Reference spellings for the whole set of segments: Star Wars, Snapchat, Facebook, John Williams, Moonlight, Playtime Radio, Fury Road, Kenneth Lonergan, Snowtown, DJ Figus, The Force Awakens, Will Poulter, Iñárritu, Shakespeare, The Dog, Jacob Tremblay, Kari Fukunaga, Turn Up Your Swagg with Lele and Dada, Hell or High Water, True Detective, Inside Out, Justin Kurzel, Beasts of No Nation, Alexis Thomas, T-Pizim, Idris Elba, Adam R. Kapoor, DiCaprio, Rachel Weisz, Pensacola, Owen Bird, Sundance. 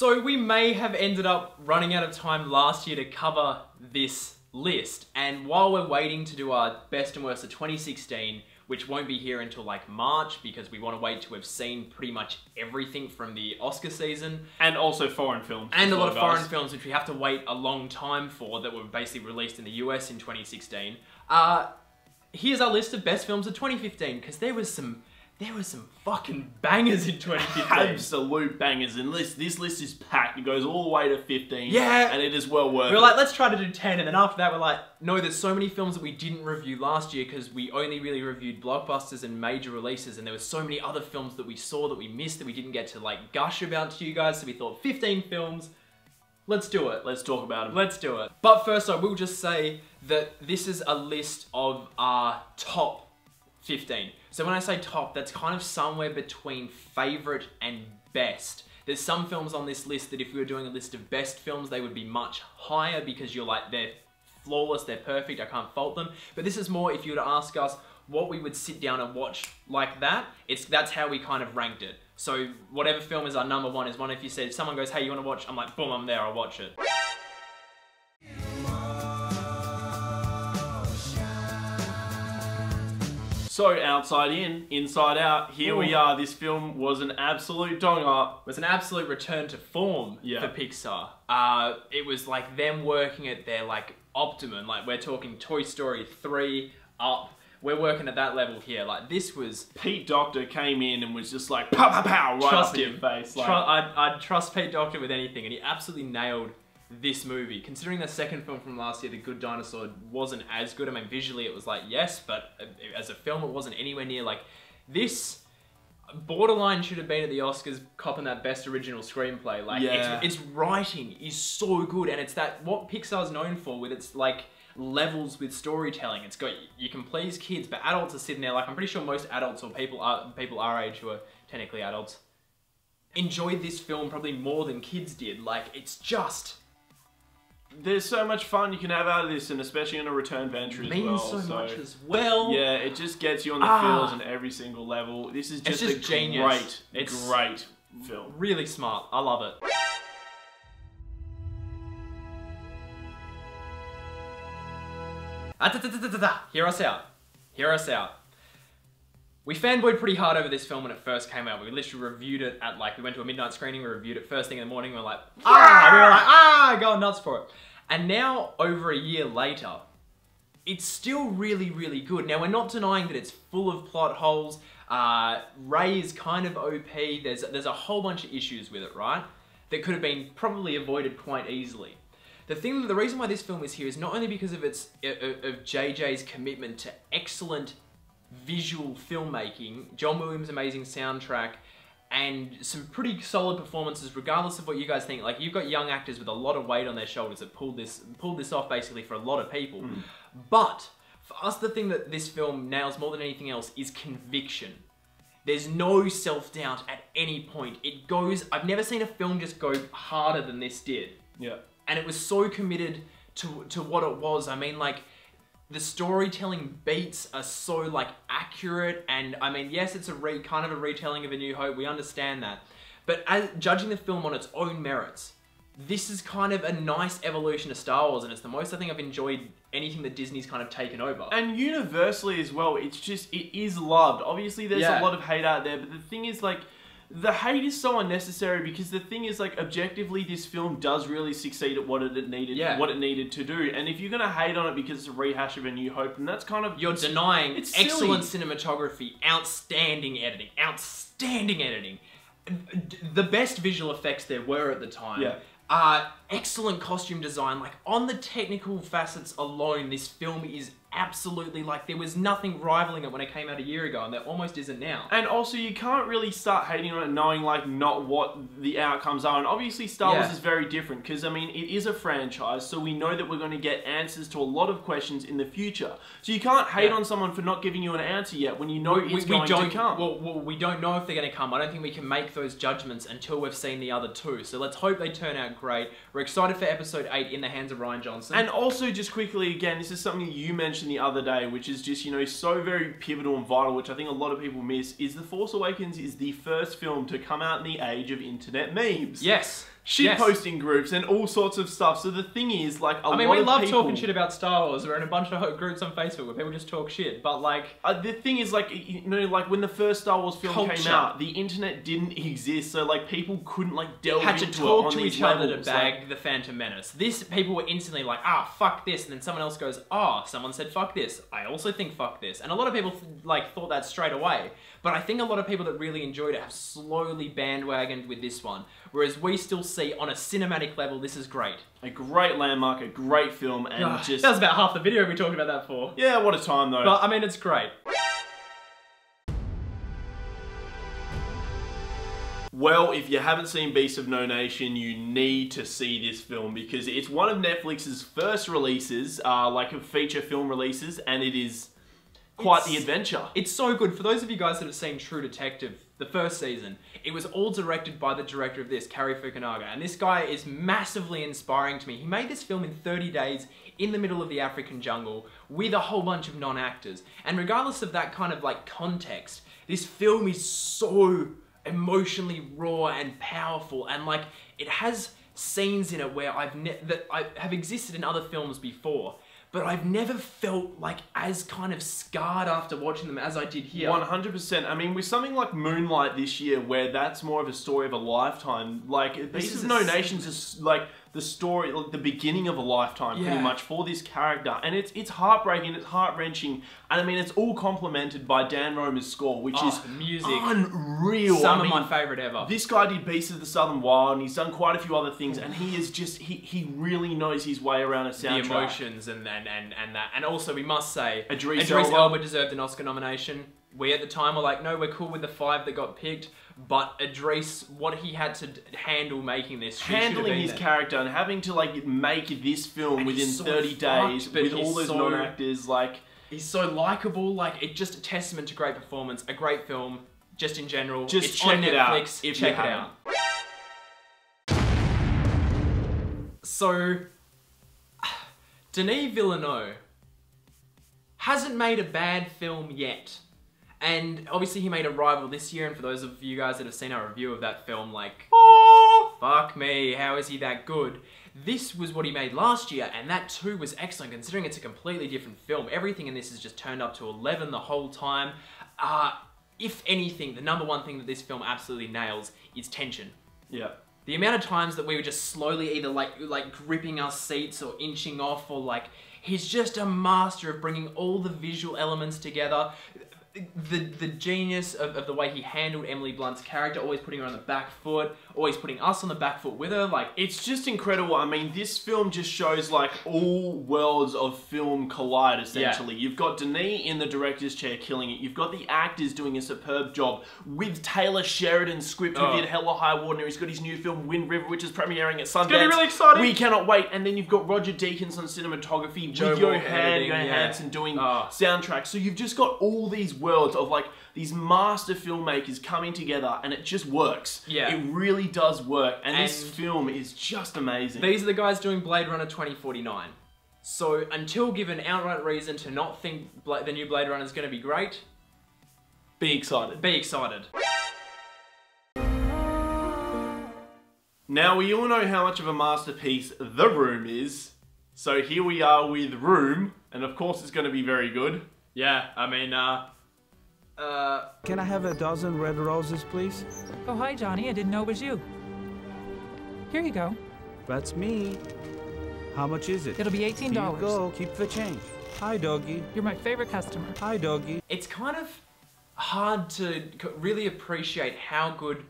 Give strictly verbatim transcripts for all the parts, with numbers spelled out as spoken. So we may have ended up running out of time last year to cover this list, and while we're waiting to do our best and worst of twenty sixteen, which won't be here until like March because we want to wait till we've seen pretty much everything from the Oscar season. And also foreign films. And a lot of foreign films which we have to wait a long time for that were basically released in the U S in twenty sixteen. Uh, here's our list of best films of twenty fifteen, because there was some There were some fucking bangers in twenty fifteen. Absolute bangers. And this, this list is packed. It goes all the way to fifteen. Yeah. And it is well worth it. We're like, let's try to do ten. And then after that, we're like, no, there's so many films that we didn't review last year because we only really reviewed blockbusters and major releases. And there were so many other films that we saw that we missed that we didn't get to like gush about to you guys. So we thought fifteen films. Let's do it. Let's talk about them. Let's do it. But first, I will just say that this is a list of our top fifteen. So when I say top, that's kind of somewhere between favorite and best. There's some films on this list that if we were doing a list of best films, they would be much higher because you're like, they're flawless, they're perfect, I can't fault them. But this is more if you were to ask us what we would sit down and watch like that, it's that's how we kind of ranked it. So whatever film is our number one is one if you said, if someone goes, hey, you wanna watch? I'm like, boom, I'm there, I'll watch it. So, outside in, inside out, here Ooh. we are. This film was an absolute donger. It was an absolute return to form yeah. for Pixar. Uh, it was like them working at their like optimum. Like, we're talking Toy Story three up. We're working at that level here. Like, this was... Pete Docter came in and was just like, pow, pow, pow, right trust up him. in your face. Like, Tru I'd, I'd trust Pete Docter with anything, and he absolutely nailed this movie. Considering the second film from last year, The Good Dinosaur, wasn't as good. I mean, visually it was like, yes, but as a film, it wasn't anywhere near like this. Borderline should have been at the Oscars copping that best original screenplay. Like, yeah. it's, its writing is so good, and it's that, what Pixar's known for with its like levels with storytelling. It's got, you can please kids, but adults are sitting there like, I'm pretty sure most adults or people, are, people our age who are technically adults, enjoyed this film probably more than kids did. Like, it's just... There's so much fun you can have out of this, and especially in a return venture as well. It means so much as well. Yeah, it just gets you on the ah, feels on every single level. This is just, just a genius. great, it's great film. Really smart. I love it. Hear us out. Hear us out. We fanboyed pretty hard over this film when it first came out. We literally reviewed it at like, we went to a midnight screening, we reviewed it first thing in the morning, we were like, ah, we were like, ah, going nuts for it. And now, over a year later, it's still really, really good. Now, we're not denying that it's full of plot holes. Uh, Ray is kind of O P. There's, there's a whole bunch of issues with it, right? That could have been probably avoided quite easily. The thing, the reason why this film is here is not only because of its, of J J's commitment to excellent visual filmmaking, John Williams' amazing soundtrack, and some pretty solid performances regardless of what you guys think. Like, you've got young actors with a lot of weight on their shoulders that pulled this pulled this off basically for a lot of people. Mm. But for us, the thing that this film nails more than anything else is conviction. There's no self-doubt at any point. It goes, I've never seen a film just go harder than this did. Yeah. And it was so committed to to what it was. I mean, like, the storytelling beats are so like accurate, and I mean, yes, it's a re kind of a retelling of A New Hope, we understand that. But as judging the film on its own merits, this is kind of a nice evolution of Star Wars, and it's the most I think I've enjoyed anything that Disney's kind of taken over. And universally as well, it's just, it is loved. Obviously there's yeah. a lot of hate out there, but the thing is like, the hate is so unnecessary, because the thing is, like, objectively, this film does really succeed at what it needed, yeah. what it needed to do. And if you're going to hate on it because it's a rehash of A New Hope, and that's kind of you're denying it's excellent silly. cinematography, outstanding editing, outstanding editing, the best visual effects there were at the time. Yeah. Uh, excellent costume design. Like, on the technical facets alone, this film is absolutely, like, there was nothing rivaling it when it came out a year ago, and there almost isn't now. And also, you can't really start hating on it knowing, like, not what the outcomes are. And obviously, Star yeah. Wars is very different, because, I mean, it is a franchise, so we know that we're going to get answers to a lot of questions in the future. So you can't hate yeah. on someone for not giving you an answer yet when you know we, it's we, going we don't, to come. Well, well, we don't know if they're going to come. I don't think we can make those judgments until we've seen the other two. So let's hope they turn out great. We're excited for episode eight in the hands of Ryan Johnson. And also, just quickly, again, this is something you mentioned the other day, which is just, you know, so very pivotal and vital, which I think a lot of people miss, is The Force Awakens is the first film to come out in the age of internet memes. Yes. shitposting yes. groups and all sorts of stuff. So the thing is, like, a I mean, lot we love people... talking shit about Star Wars. We're in a bunch of groups on Facebook where people just talk shit. But like, uh, the thing is, like, you know, like when the first Star Wars film culture. came out, the internet didn't exist, so like people couldn't like delve into it. Had to talk to each other to bag like... the Phantom Menace. This people were instantly like, ah, fuck this, and then someone else goes, ah, oh, someone said fuck this. I also think fuck this, and a lot of people like thought that straight away. But I think a lot of people that really enjoyed it have slowly bandwagoned with this one, whereas we still see on a cinematic level this is great. A great landmark, a great film, and oh, just... That was about half the video we talked about that for. Yeah, what a time though. But I mean, it's great. Well, if you haven't seen Beasts of No Nation, you need to see this film because it's one of Netflix's first releases, uh, like a feature film releases, and it is... Quite it's, the adventure. It's so good. For those of you guys that have seen True Detective, the first season, it was all directed by the director of this, Kari Fukunaga, and this guy is massively inspiring to me. He made this film in thirty days in the middle of the African jungle with a whole bunch of non-actors. And regardless of that kind of like context, this film is so emotionally raw and powerful, and like it has scenes in it where I've ne- that I have existed in other films before. But I've never felt like as kind of scarred after watching them as I did here. one hundred percent. I mean, with something like Moonlight this year, where that's more of a story of a lifetime, like, Beasts of No Nation's is like the story, like the beginning of a lifetime, yeah. pretty much, for this character. And it's it's heartbreaking, it's heart-wrenching, and I mean, it's all complemented by Dan Romer's score, which oh, is music. unreal. Some I mean, of my favourite ever. This guy did Beasts of the Southern Wild, and he's done quite a few other things, and he is just, he, he really knows his way around a soundtrack. The emotions and, and, and, and that. And also, we must say, Idris Elba. Elba deserved an Oscar nomination. We at the time were like, no, we're cool with the five that got picked, but Idris, what he had to handle making this, handling his there. character and having to like make this film and within so thirty days fucked, with all those so, non-actors, like he's so likable. Like it's just a testament to great performance, a great film, just in general. Just it's check on it Netflix. Out. If check it haven't. out. So, Denis Villeneuve hasn't made a bad film yet. And obviously he made Arrival this year, and for those of you guys that have seen our review of that film, like, oh, fuck me, how is he that good? This was what he made last year, and that too was excellent, considering it's a completely different film. Everything in this is just turned up to eleven the whole time. Uh, if anything, the number one thing that this film absolutely nails is tension. Yeah. The amount of times that we were just slowly either like, like gripping our seats or inching off, or like, he's just a master of bringing all the visual elements together. The, the genius of, of the way he handled Emily Blunt's character, always putting her on the back foot, always putting us on the back foot with her, like... It's just incredible. I mean, this film just shows, like, all worlds of film collide, essentially. Yeah. You've got Denis in the director's chair killing it. You've got the actors doing a superb job with Taylor Sheridan's script, who oh. did Hell or High Water. He's got his new film, Wind River, which is premiering at Sundance. It's going to be really exciting. We cannot wait. And then you've got Roger Deakins on cinematography, Joe with Johan Hanson yeah. doing oh. soundtracks. So you've just got all these worlds worlds of like these master filmmakers coming together, and it just works. Yeah. It really does work, and, and this film is just amazing. These are the guys doing Blade Runner twenty forty-nine. So until given outright reason to not think Bla the new Blade Runner is going to be great, be excited. Be excited. Now we all know how much of a masterpiece The Room is, so here we are with Room, and of course it's going to be very good. Yeah, I mean, uh... Uh, can I have a dozen red roses, please? Oh, hi, Johnny. I didn't know it was you. Here you go. That's me. How much is it? It'll be eighteen dollars. Here you go. Keep the change. Hi, doggy. You're my favorite customer. Hi, doggy. It's kind of hard to really appreciate how good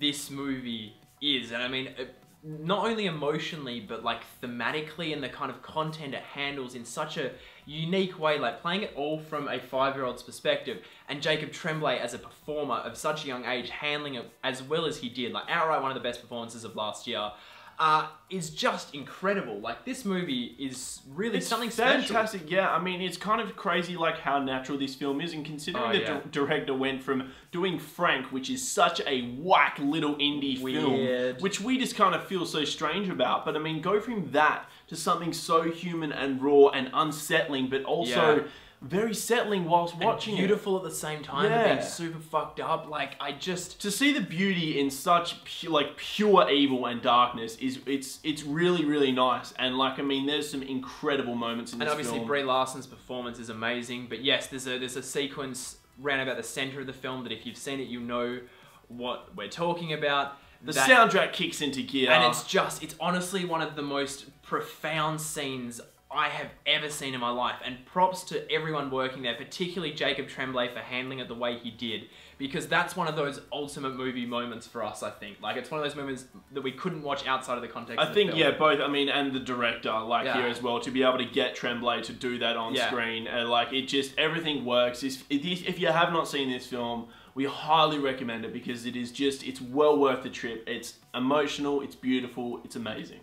this movie is. And I mean, not only emotionally, but like thematically, and the kind of content it handles in such a unique way, like playing it all from a five-year-old's perspective, and Jacob Tremblay as a performer of such a young age handling it as well as he did, like outright one of the best performances of last year, uh, is just incredible. Like this movie is really it's something fantastic. special. Fantastic, yeah. I mean, it's kind of crazy like how natural this film is, and considering oh, the yeah. director went from doing Frank, which is such a whack little indie Weird. film, which we just kind of feel so strange about, but I mean, go from that to something so human and raw and unsettling, but also yeah. very settling whilst and watching beautiful it. At the same time, yeah. Being super fucked up. Like, I just... To see the beauty in such, pu like, pure evil and darkness is, it's it's really, really nice. And, like, I mean, there's some incredible moments in and this film. And obviously, Brie Larson's performance is amazing. But yes, there's a, there's a sequence round about the center of the film that if you've seen it, you know what we're talking about. The that, soundtrack kicks into gear. And it's just, it's honestly one of the most profound scenes I have ever seen in my life. And props to everyone working there, particularly Jacob Tremblay for handling it the way he did. Because that's one of those ultimate movie moments for us, I think. Like, it's one of those moments that we couldn't watch outside of the context I of the think, film. yeah, both, I mean, and the director, like, yeah. here as well, to be able to get Tremblay to do that on yeah. screen. And, like, it just, everything works. If, if you have not seen this film, we highly recommend it because it is just, it's well worth the trip. It's emotional, it's beautiful, it's amazing.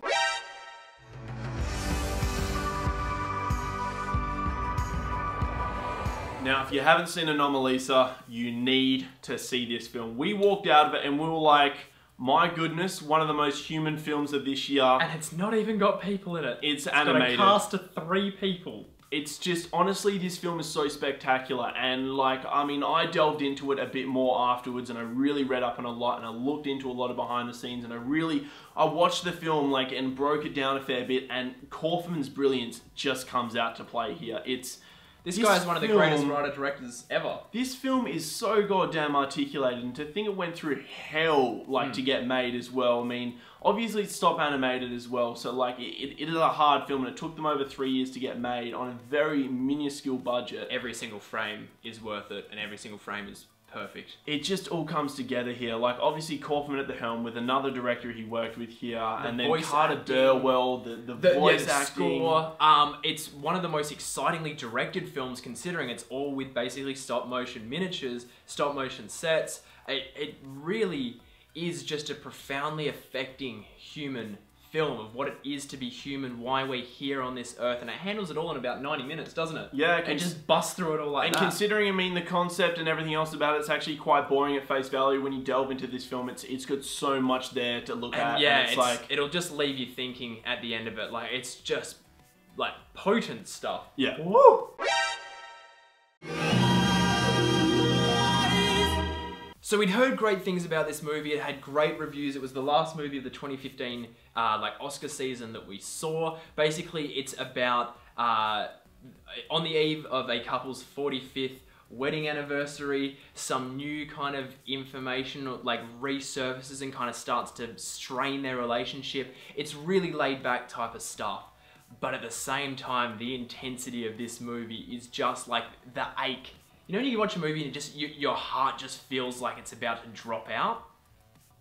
Now, if you haven't seen Anomalisa, you need to see this film. We walked out of it and we were like, my goodness, one of the most human films of this year. And it's not even got people in it. It's, it's animated. It's got a cast of three people. It's just, honestly, this film is so spectacular. And, like, I mean, I delved into it a bit more afterwards and I really read up on a lot and I looked into a lot of behind the scenes and I really, I watched the film, like, and broke it down a fair bit, and Kaufman's brilliance just comes out to play here. It's... This, this guy is one of the film, greatest writer-directors ever. This film is so goddamn articulated, and to think it went through hell, like, mm. to get made as well. I mean, obviously it's stop animated as well, so, like, it, it is a hard film, and it took them over three years to get made on a very minuscule budget. Every single frame is worth it, and every single frame is perfect. It just all comes together here. Like, obviously Kaufman at the helm with another director he worked with here, the and then Carter Burwell, the, the, the voice yeah, the acting. Score. Um, it's one of the most excitingly directed films, considering it's all with basically stop motion miniatures, stop motion sets. It, it really is just a profoundly affecting human film of what it is to be human, why we're here on this earth, and it handles it all in about ninety minutes, doesn't it? Yeah, it just busts through it all like and that. And considering, I mean, the concept and everything else about it, it's actually quite boring at face value. When you delve into this film, it's it's got so much there to look and at. Yeah, and it's, it's like it'll just leave you thinking at the end of it. Like, it's just like potent stuff. Yeah. Woo! So we'd heard great things about this movie. It had great reviews. It was the last movie of the twenty fifteen uh, like Oscar season that we saw. Basically, it's about uh, on the eve of a couple's forty-fifth wedding anniversary, some new kind of information like resurfaces and kind of starts to strain their relationship. It's really laid back type of stuff. But at the same time, the intensity of this movie is just like the ache. You know when you watch a movie and it just you, your heart just feels like it's about to drop out?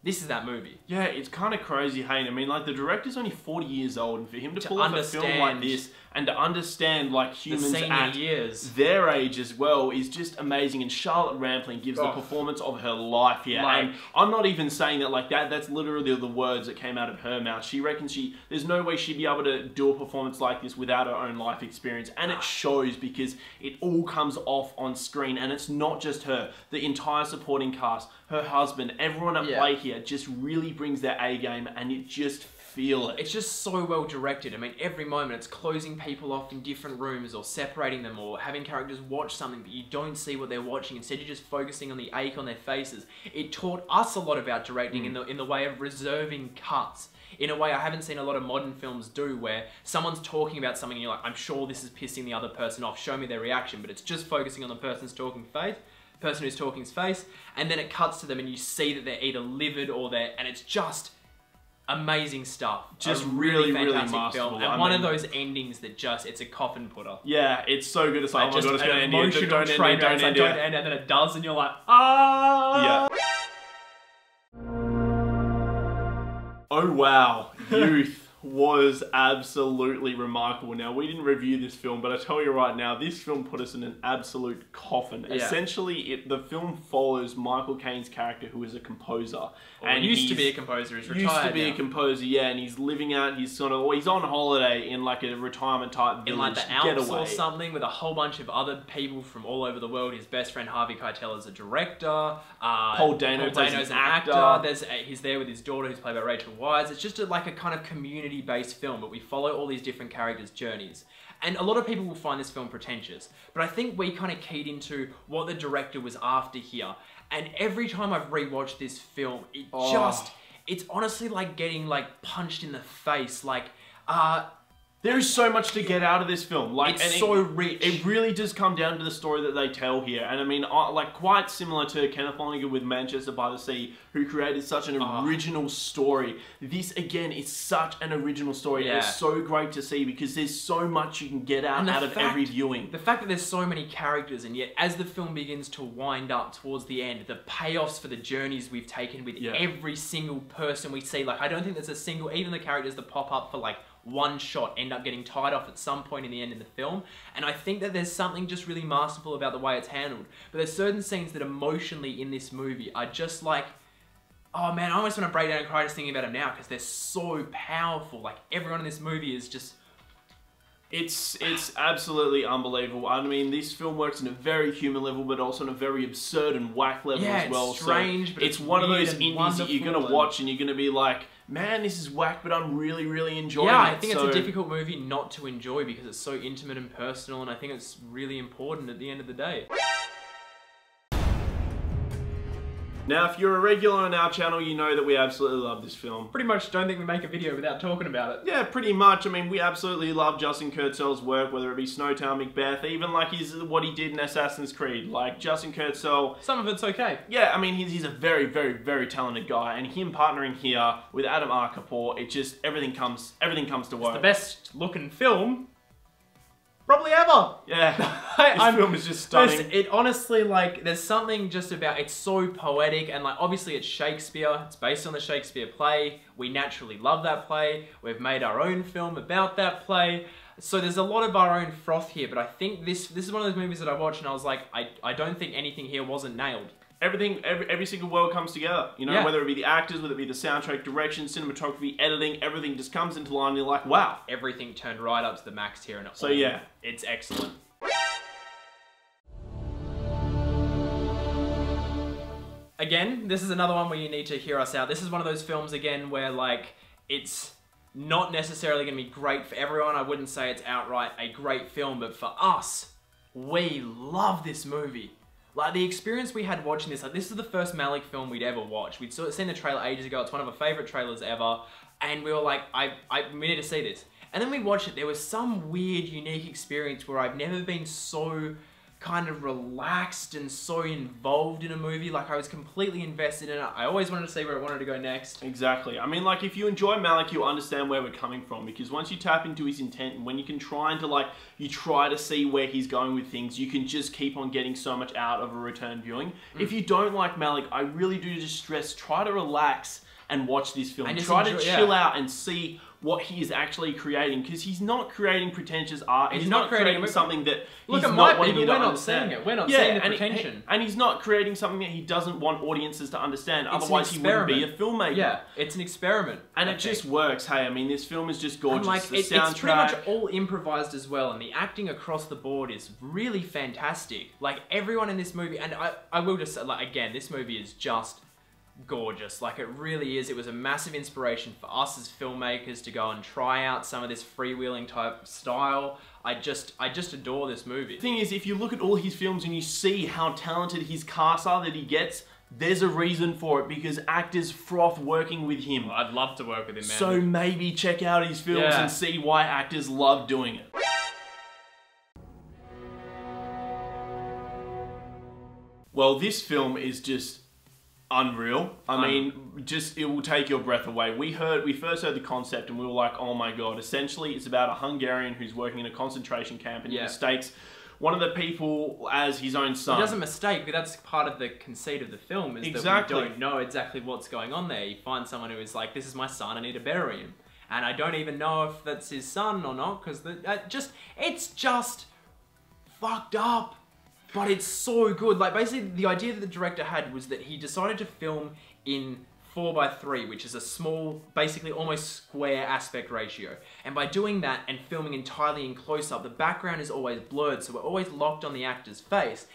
This is that movie. Yeah, it's kind of crazy, hey? I mean, like, the director's only forty years old, and for him to, to pull off a film like this and to understand, like, humans the at years. their age as well is just amazing. And Charlotte Rampling gives oh. the performance of her life here. Like, and I'm not even saying that like that. That's literally the words that came out of her mouth. She reckons she there's no way she'd be able to do a performance like this without her own life experience. And it shows because it all comes off on screen. And it's not just her. The entire supporting cast, her husband, everyone at yeah. play here, just really brings their A game, and you just feel it. It's just so well directed. I mean, every moment it's closing people off in different rooms or separating them or having characters watch something but you don't see what they're watching. Instead, you're just focusing on the ache on their faces. It taught us a lot about directing mm. in the in the way of reserving cuts. In a way I haven't seen a lot of modern films do, where someone's talking about something and you're like, I'm sure this is pissing the other person off, show me their reaction, but it's just focusing on the person's talking face. person who's talking's face, and then it cuts to them and you see that they're either livid or they're, and it's just amazing stuff. Just a really, really fantastic really film. And I one mean, of those endings that just, it's a coffin putter. Yeah, it's so good. It's like, like oh my god, it's gonna end, it, don't end, it, don't end, don't end, and then it does and you're like, ah! Yeah. Oh wow, Youth. Was absolutely remarkable. Now, we didn't review this film, but I tell you right now, this film put us in an absolute coffin. Yeah. Essentially, it, the film follows Michael Caine's character, who is a composer. Well, and used to be a composer. He's retired Used to be now. a composer, yeah, and he's living out, he's sort of, he's on holiday in like a retirement type village. In like the Alps getaway. or something, with a whole bunch of other people from all over the world. His best friend, Harvey Keitel, is a director. Uh, Paul Dano Paul Dano's an actor. actor. There's, he's there with his daughter, who's played by Rachel Weisz. It's just a, like a kind of community community-based film, but we follow all these different characters' journeys. And a lot of people will find this film pretentious, but I think we kind of keyed into what the director was after here. And every time I've rewatched this film, it oh. just, it's honestly like getting like punched in the face. Like, uh, there is so much to get out of this film. Like, it's so rich. It really does come down to the story that they tell here. And I mean, uh, like, quite similar to Kenneth Lonergan with Manchester by the Sea, who created such an uh, original story. This, again, is such an original story. Yeah. And it's so great to see because there's so much you can get out, out fact, of every viewing. The fact that there's so many characters, and yet as the film begins to wind up towards the end, the payoffs for the journeys we've taken with yeah. every single person we see. Like, I don't think there's a single, even the characters that pop up for, like, one shot end up getting tied off at some point in the end of the film. And I think that there's something just really masterful about the way it's handled. But there's certain scenes that emotionally in this movie are just like, oh man, I almost want to break down and cry just thinking about them now because they're so powerful. Like, everyone in this movie is just... It's it's absolutely unbelievable. I mean, this film works on a very human level, but also on a very absurd and whack level yeah, as well. It's strange, so but it's, it's one of those indies that you're gonna watch and you're gonna be like, man, this is whack, but I'm really, really enjoying it. Yeah, I think it, so... it's a difficult movie not to enjoy because it's so intimate and personal, and I think it's really important at the end of the day. Now, if you're a regular on our channel, you know that we absolutely love this film. Pretty much don't think we make a video without talking about it. Yeah, pretty much. I mean, we absolutely love Justin Kurzel's work, whether it be Snowtown, Macbeth, even like his, what he did in Assassin's Creed. Like, Justin Kurzel... Some of it's okay. Yeah, I mean, he's, he's a very, very, very talented guy, and him partnering here with Adam R. Kapoor, it just, everything comes, everything comes to work. It's the best looking film, probably ever. Yeah, this I'm, film is just stunning. It honestly, like, there's something just about, it's so poetic, and like, obviously it's Shakespeare, it's based on the Shakespeare play, we naturally love that play, we've made our own film about that play, so there's a lot of our own froth here, but I think this this is one of those movies that I watched and I was like, I, I don't think anything here wasn't nailed. Everything, every, every single world comes together, you know, yeah. whether it be the actors, whether it be the soundtrack, direction, cinematography, editing, everything just comes into line and you're like, wow. Everything turned right up to the max here. And so all, yeah, it's excellent. Again, this is another one where you need to hear us out. This is one of those films again where like, it's not necessarily gonna be great for everyone. I wouldn't say it's outright a great film, but for us, we love this movie. Like, the experience we had watching this, like, this is the first Malick film we'd ever watched. We'd sort of seen the trailer ages ago, it's one of our favourite trailers ever, and we were like, I, I, we need to see this. And then we watched it, there was some weird, unique experience where I've never been so kind of relaxed and so involved in a movie. Like, I was completely invested in it. I always wanted to see where it wanted to go next. Exactly. I mean, like, if you enjoy Malick, you'll understand where we're coming from, because once you tap into his intent, and when you can try and to, like, you try to see where he's going with things, you can just keep on getting so much out of a return viewing. Mm. If you don't like Malick, I really do just stress, try to relax and watch this film. And try enjoy, to chill yeah. out and see what he is actually creating, because he's not creating pretentious art. He's, he's not, not creating, creating something that he's not wanting you to understand. Look, it might be, but we're not seeing it. We're not yeah, seeing the and pretension. He, and he's not creating something that he doesn't want audiences to understand. It's Otherwise, he wouldn't be a filmmaker. Yeah, it's an experiment. And I it think. just works. Hey, I mean, this film is just gorgeous. And like, the it, soundtrack. It's pretty much all improvised as well, and the acting across the board is really fantastic. Like, everyone in this movie, and I, I will just say, like, again, this movie is just gorgeous. Like, it really is. It was a massive inspiration for us as filmmakers to go and try out some of this freewheeling type style. I just, I just adore this movie. The thing is, if you look at all his films and you see how talented his casts are that he gets, there's a reason for it, because actors froth working with him. I'd love to work with him, man. So maybe check out his films yeah. and see why actors love doing it. Well, this film is just unreal. I um, mean, just, it will take your breath away. We heard, we first heard the concept and we were like, oh my God. Essentially, it's about a Hungarian who's working in a concentration camp and yeah. he mistakes one of the people as his own son. He doesn't mistake, but that's part of the conceit of the film, is exactly. that we don't know exactly what's going on there. You find someone who is like, this is my son, I need to bury him. And I don't even know if that's his son or not, because that just, it's just fucked up. But it's so good. Like, basically, the idea that the director had was that he decided to film in four by three, which is a small, basically almost square aspect ratio. And by doing that and filming entirely in close-up, the background is always blurred, so we're always locked on the actor's face.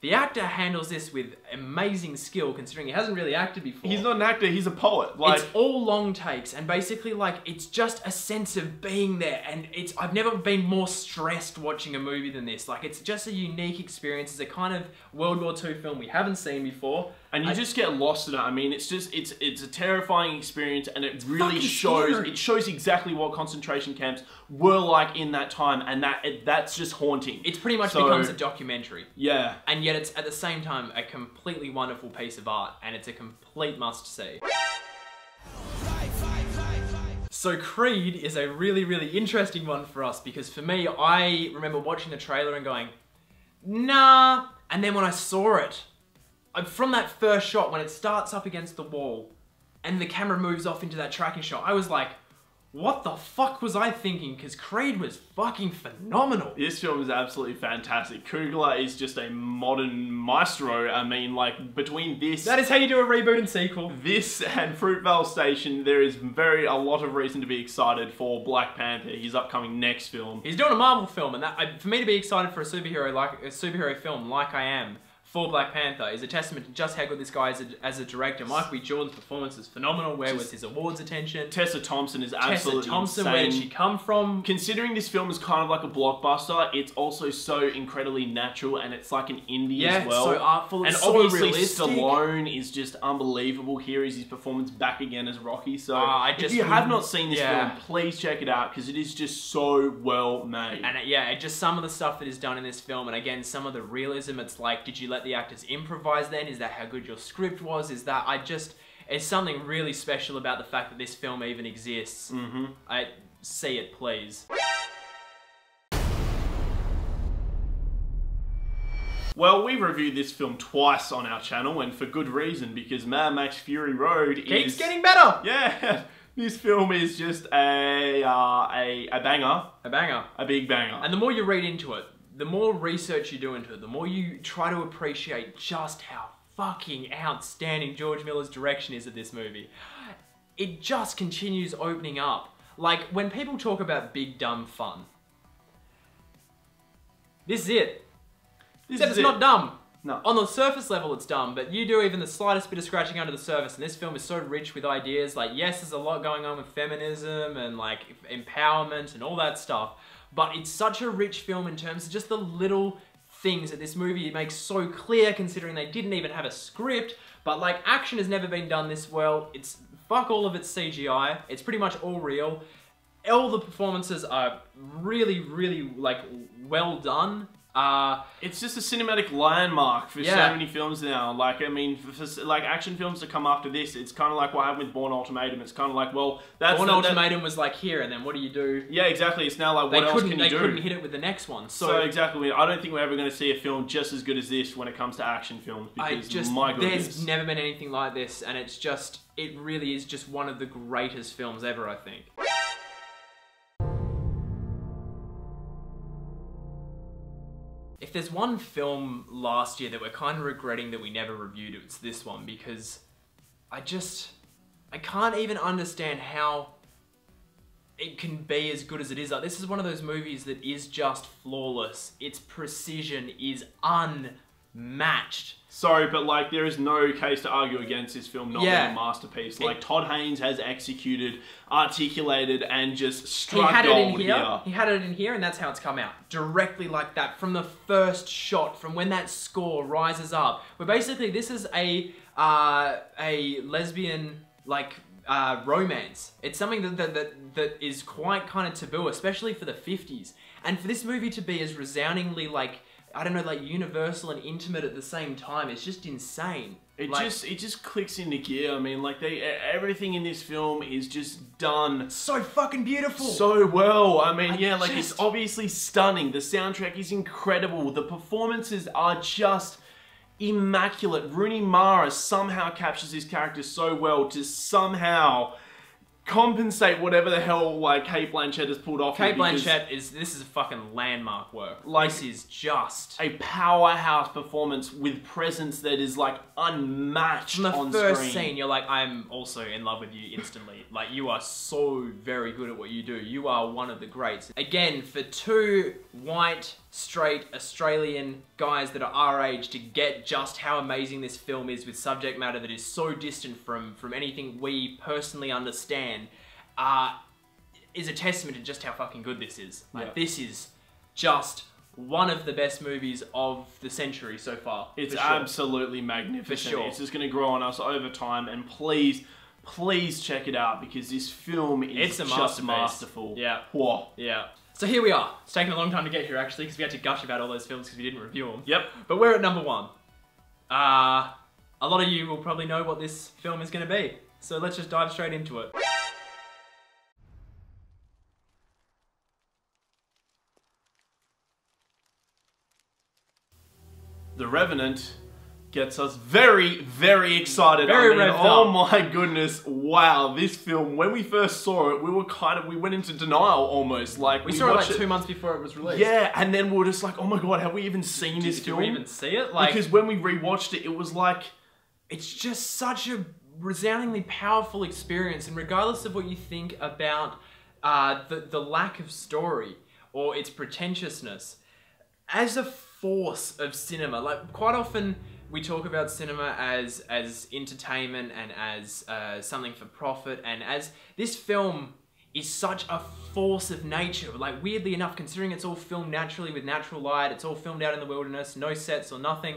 The actor handles this with amazing skill, considering he hasn't really acted before. He's not an actor, he's a poet. Like, it's all long takes, and basically, like, it's just a sense of being there, and it's, I've never been more stressed watching a movie than this. Like, it's just a unique experience. It's a kind of World War Two film we haven't seen before. And you I, just get lost in it. I mean, it's just, it's it's a terrifying experience, and it really shows, scary. It shows exactly what concentration camps were like in that time, and that it, that's just haunting. It pretty much so, becomes a documentary. Yeah. And yet it's, at the same time, a completely wonderful piece of art, and it's a complete must-see. So Creed is a really, really interesting one for us, because for me, I remember watching the trailer and going, nah, and then when I saw it, from that first shot, when it starts up against the wall and the camera moves off into that tracking shot, I was like, what the fuck was I thinking? Because Creed was fucking phenomenal. This film is absolutely fantastic. Kugler is just a modern maestro. I mean, like, between this... That is how you do a reboot and sequel. This and Fruitvale Station, there is very a lot of reason to be excited for Black Panther, his upcoming next film. He's doing a Marvel film, and that, for me to be excited for a superhero, like, a superhero film like I am, for Black Panther is a testament to just how good this guy is a, as a director. Michael B. Jordan's performance is phenomenal. Where just was his awards attention? Tessa Thompson is absolutely Tessa Thompson, insane. Where did she come from? Considering this film is kind of like a blockbuster, it's also so incredibly natural, and it's like an indie yeah, as well. Yeah, so artful. It's and so obviously realistic. Stallone is just unbelievable. Here is his performance back again as Rocky. So uh, I just, if you have not seen this yeah. film, please check it out, because it is just so well made. And it, yeah, it just some of the stuff that is done in this film, and again, some of the realism. It's like, did you let the actors improvise then? Is that how good your script was? Is that I just... It's something really special about the fact that this film even exists. Mm-hmm. I see it, please. Well, we reviewed this film twice on our channel, and for good reason, because Mad Max Fury Road Keeps is... Keeps getting better! Yeah! This film is just a, uh, a, a banger. A banger. A big banger. And the more you read into it, the more research you do into it, the more you try to appreciate just how fucking outstanding George Miller's direction is of this movie. It just continues opening up. Like, when people talk about big, dumb fun, this is it. This Except is it's it. not dumb. No. On the surface level, it's dumb, but you do even the slightest bit of scratching under the surface, and this film is so rich with ideas. Like, yes, there's a lot going on with feminism and, like, empowerment and all that stuff, but it's such a rich film in terms of just the little things that this movie makes so clear, considering they didn't even have a script. But, like, action has never been done this well. It's fuck all of its C G I. It's pretty much all real. All the performances are really, really, like, well done. Uh, it's just a cinematic landmark for yeah. so many films now. Like, I mean, for, for, like, action films to come after this, it's kind of like what happened with Bourne Ultimatum. It's kind of like, well, that's... Bourne Ultimatum that... was like here, and then what do you do? Yeah, exactly. It's now like, they what else can you they do? They couldn't hit it with the next one. So, so exactly. I don't think we're ever going to see a film just as good as this when it comes to action films. Because, I just, my goodness. There's never been anything like this, and it's just... It really is just one of the greatest films ever, I think. If there's one film last year that we're kind of regretting that we never reviewed, it's this one, because I just, I can't even understand how it can be as good as it is. Like, this is one of those movies that is just flawless. Its precision is unmatched. Sorry, but, like, there is no case to argue against this film not yeah. being a masterpiece. Like, it, Todd Haynes has executed, articulated, and just struck gold here. He had it in here, here. He had it in here, and that's how it's come out. Directly like that, from the first shot, from when that score rises up. Where basically, this is a, uh, a lesbian, like, uh, romance. It's something that, that, that, that is quite kind of taboo, especially for the fifties. And for this movie to be as resoundingly, like, I don't know, like, universal and intimate at the same time. It's just insane. It like, just it just clicks into gear. I mean, like, they everything in this film is just done so fucking beautiful, so well. I mean, I yeah, like just... it's obviously stunning. The soundtrack is incredible. The performances are just immaculate. Rooney Mara somehow captures his character so well to somehow compensate whatever the hell, like, Kate Blanchett has pulled off. Kate Blanchett is, this is a fucking landmark work. Like, this is just a powerhouse performance with presence that is, like, unmatched on screen. From the first scene, you're like, I'm also in love with you instantly. Like, you are so very good at what you do. You are one of the greats. Again, for two white straight Australian guys that are our age to get just how amazing this film is with subject matter that is so distant from, from anything we personally understand, uh, is a testament to just how fucking good this is. Like, yeah. This is just one of the best movies of the century so far. It's sure. absolutely magnificent. Sure. It's just going to grow on us over time, and please, please check it out, because this film is it's a just masterful. Yeah. Whoa. Yeah. So here we are. It's taken a long time to get here, actually, because we had to gush about all those films because we didn't review them. Yep. But we're at number one. Uh, a lot of you will probably know what this film is going to be, so let's just dive straight into it. The Revenant gets us very, very excited. Very I mean, oh my goodness, wow, this film, when we first saw it, we were kind of, we went into denial almost. Like We, we saw it like it. two months before it was released. Yeah, and then we were just like, oh my god, have we even seen did, this did film? Did we even see it? Like, because when we rewatched it, it was like, it's just such a resoundingly powerful experience. And regardless of what you think about uh, the, the lack of story or its pretentiousness, as a force of cinema, like quite often we talk about cinema as as entertainment and as uh, something for profit, and as this film is such a force of nature. Like, weirdly enough, considering it's all filmed naturally with natural light, it's all filmed out in the wilderness, no sets or nothing,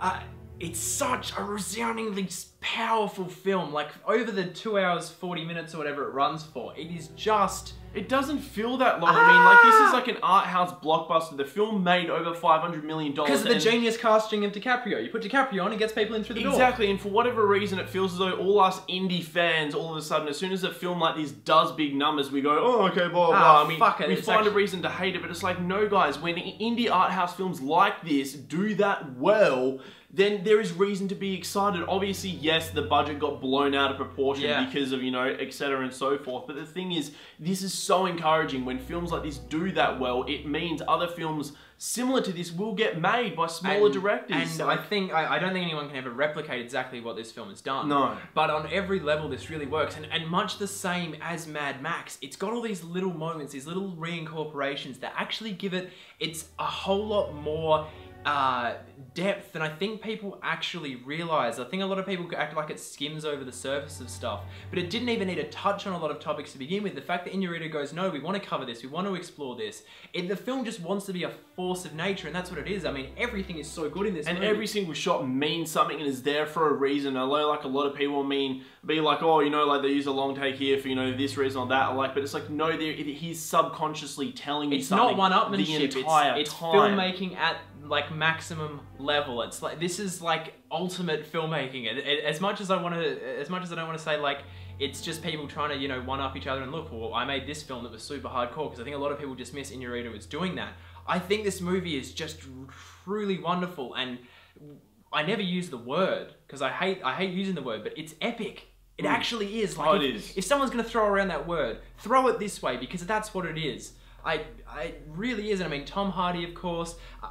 uh, it's such a resoundingly powerful film. Like, over the two hours forty minutes or whatever it runs for, it is just... It doesn't feel that long. Ah! I mean, like, this is like an art house blockbuster. The film made over five hundred million dollars. Because of the genius casting of DiCaprio. You put DiCaprio on, it gets people in through the exactly. door. Exactly, and for whatever reason, it feels as though all us indie fans, all of a sudden, as soon as a film like this does big numbers, we go, oh, okay, blah, blah, ah, blah. Fuck we, it. We it's find actually... a reason to hate it, but it's like, no, guys, when indie art house films like this do that well, then there is reason to be excited. Obviously, yes, the budget got blown out of proportion yeah. because of, you know, et cetera and so forth. But the thing is, this is so encouraging. When films like this do that well, it means other films similar to this will get made by smaller and, directors. And like, I think, I, I don't think anyone can ever replicate exactly what this film has done. No. But on every level, this really works. And, and much the same as Mad Max, it's got all these little moments, these little reincorporations that actually give it, it's a whole lot more Uh, depth than I think people actually realize. I think a lot of people act like it skims over the surface of stuff, but it didn't even need to touch on a lot of topics to begin with. The fact that Iñárritu goes, no, we want to cover this, we want to explore this. It, the film just wants to be a force of nature, and that's what it is. I mean, everything is so good in this and movie. Every single shot means something and is there for a reason. I know, like, a lot of people mean, be like, oh, you know, like, they use a long take here for, you know, this reason or that, like, but it's like, no, he's subconsciously telling you it's something. It's not one-upmanship, it's, it's filmmaking at, like, maximum level. It's like, this is like ultimate filmmaking. It, it, as much as I want to, as much as I don't want to say like it's just people trying to, you know, one up each other and look, well, I made this film that was super hardcore, because I think a lot of people dismiss Iñárritu as doing that. I think this movie is just truly wonderful, and I never use the word because I hate I hate using the word, but it's epic. It mm. actually is. Like, oh, it if, is. If someone's gonna throw around that word, throw it this way, because that's what it is. I, I really is, and I mean, Tom Hardy, of course, uh,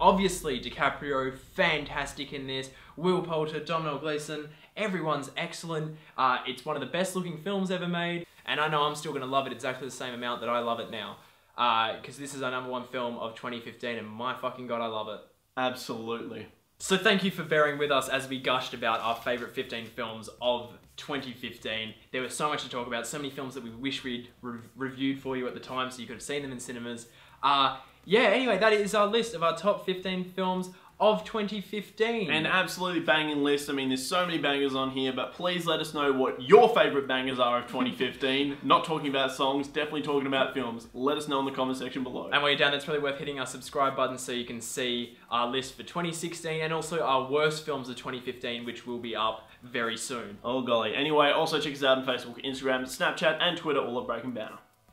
obviously DiCaprio, fantastic in this, Will Poulter, Domhnall Gleeson, everyone's excellent, uh, it's one of the best looking films ever made, and I know I'm still going to love it exactly the same amount that I love it now, because uh, this is our number one film of twenty fifteen, and my fucking god, I love it. Absolutely. So thank you for bearing with us as we gushed about our favourite fifteen films of twenty fifteen. There was so much to talk about, so many films that we wish we'd re reviewed for you at the time so you could have seen them in cinemas. Uh, yeah, anyway, that is our list of our top fifteen films of twenty fifteen. An absolutely banging list. I mean, there's so many bangers on here, but please let us know what your favourite bangers are of twenty fifteen. Not talking about songs, definitely talking about films. Let us know in the comment section below. And while you're down, it's probably worth hitting our subscribe button so you can see our list for twenty sixteen and also our worst films of twenty fifteen, which will be up very soon. Oh golly. Anyway, also check us out on Facebook, Instagram, Snapchat and Twitter, all at Breaking Banner.